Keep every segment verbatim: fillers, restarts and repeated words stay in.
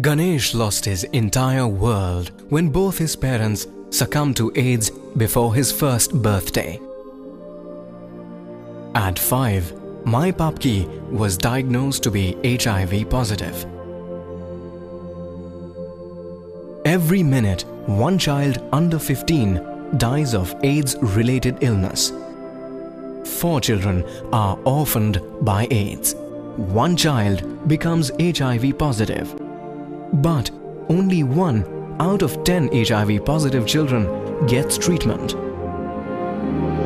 Ganesh lost his entire world when both his parents succumbed to AIDS before his first birthday. At five, my Papki was diagnosed to be H I V positive. Every minute, one child under fifteen dies of AIDS-related illness. Four children are orphaned by AIDS. One child becomes H I V positive. But only one out of ten H I V positive children gets treatment,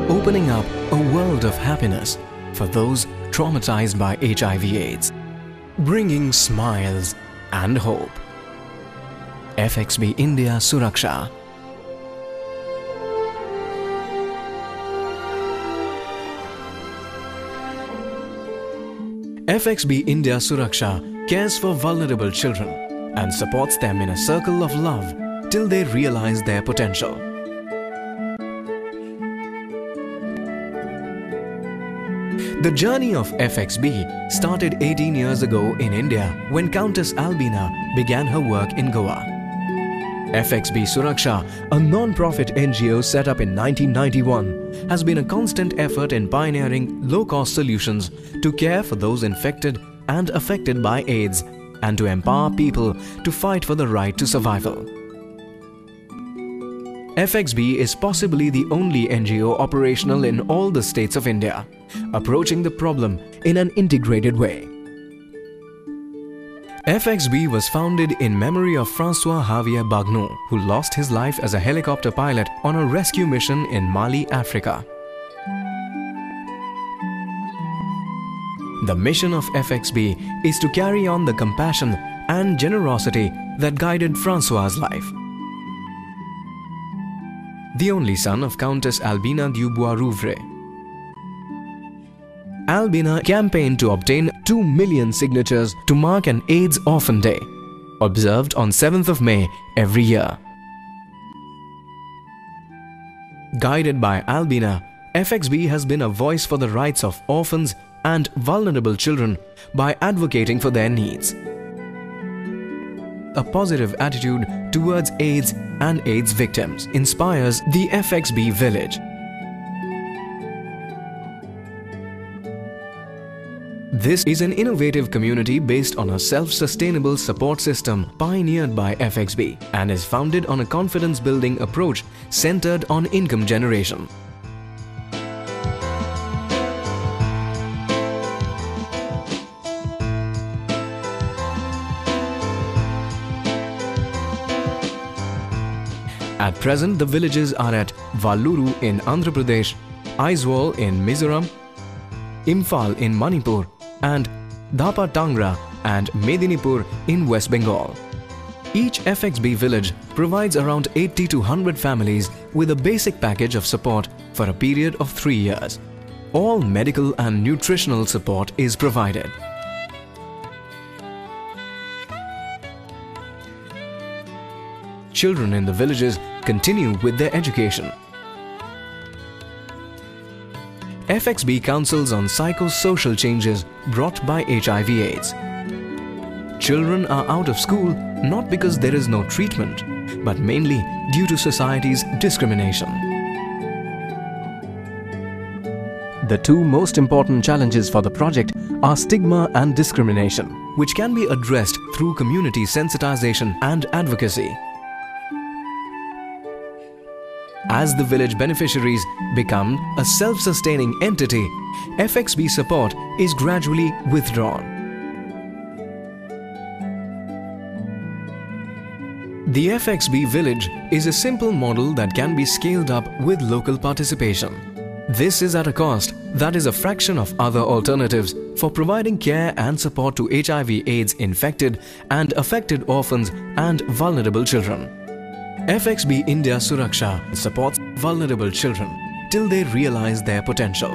opening up a world of happiness for those traumatized by H I V AIDS, bringing smiles and hope. F X B India Suraksha. F X B India Suraksha cares for vulnerable children and supports them in a circle of love till they realize their potential. The journey of F X B started eighteen years ago in India when Countess Albina began her work in Goa. F X B Suraksha, a non-profit N G O set up in nineteen ninety-one, has been a constant effort in pioneering low-cost solutions to care for those infected and affected by AIDS and to empower people to fight for the right to survival. F X B is possibly the only N G O operational in all the states of India, approaching the problem in an integrated way. F X B was founded in memory of Francois Javier Bagnou, who lost his life as a helicopter pilot on a rescue mission in Mali, Africa. The mission of F X B is to carry on the compassion and generosity that guided Francois's life. The only son of Countess Albina du Boisrouvray, Albina campaigned to obtain two million signatures to mark an AIDS Orphan Day, observed on seventh of May every year. Guided by Albina, F X B has been a voice for the rights of orphans and vulnerable children by advocating for their needs. A positive attitude towards AIDS and AIDS victims inspires the F X B village. This is an innovative community based on a self-sustainable support system pioneered by F X B and is founded on a confidence-building approach centered on income generation. At present, the villages are at Valluru in Andhra Pradesh, Aizwal in Mizoram, Imphal in Manipur, and Dhapa Tangra and Medinipur in West Bengal. Each F X B village provides around eighty to one hundred families with a basic package of support for a period of three years. All medical and nutritional support is provided. Children in the villages continue with their education. F X B counsels on psychosocial changes brought by H I V AIDS. Children are out of school not because there is no treatment, but mainly due to society's discrimination. The two most important challenges for the project are stigma and discrimination, which can be addressed through community sensitization and advocacy. As the village beneficiaries become a self-sustaining entity, F X B support is gradually withdrawn. The F X B village is a simple model that can be scaled up with local participation. This is at a cost that is a fraction of other alternatives for providing care and support to H I V AIDS infected and affected orphans and vulnerable children. F X B India Suraksha supports vulnerable children till they realize their potential.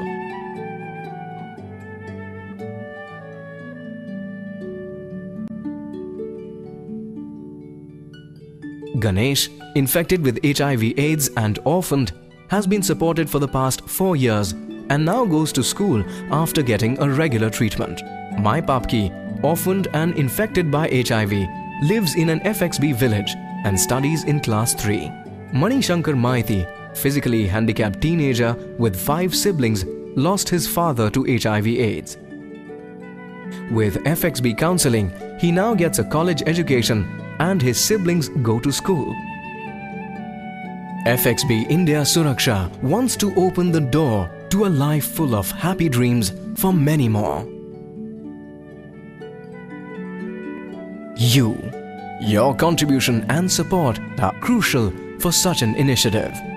Ganesh, infected with H I V AIDS and orphaned, has been supported for the past four years and now goes to school after getting a regular treatment. My Papki, orphaned and infected by H I V, lives in an F X B village and studies in class three. Mani Shankar Maiti, physically handicapped teenager with five siblings, lost his father to H I V AIDS. With F X B counseling, he now gets a college education and his siblings go to school. F X B India Suraksha wants to open the door to a life full of happy dreams for many more. You, your contribution and support are crucial for such an initiative.